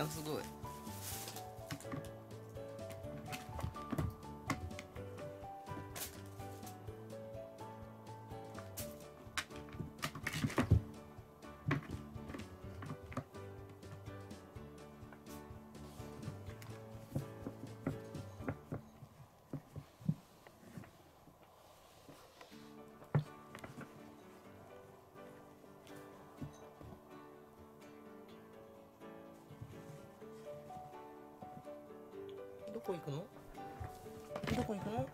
ゃんすごい。どこ行くの？どこ行くの？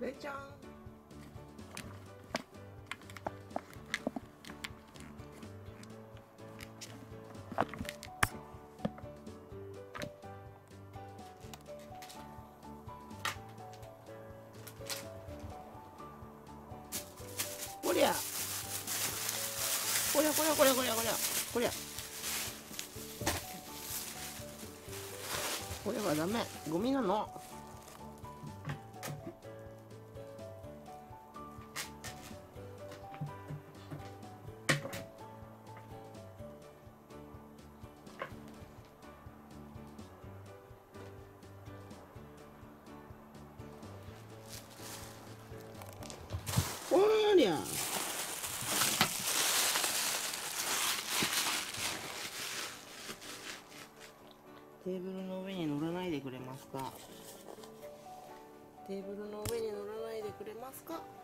レイちゃん。こりゃ。こりゃこりゃこりゃこりゃこりゃこりゃ。これはダメ、ゴミなの。こりゃテーブルの上に乗らないでくれますか。テーブルの上に乗らないでくれますか。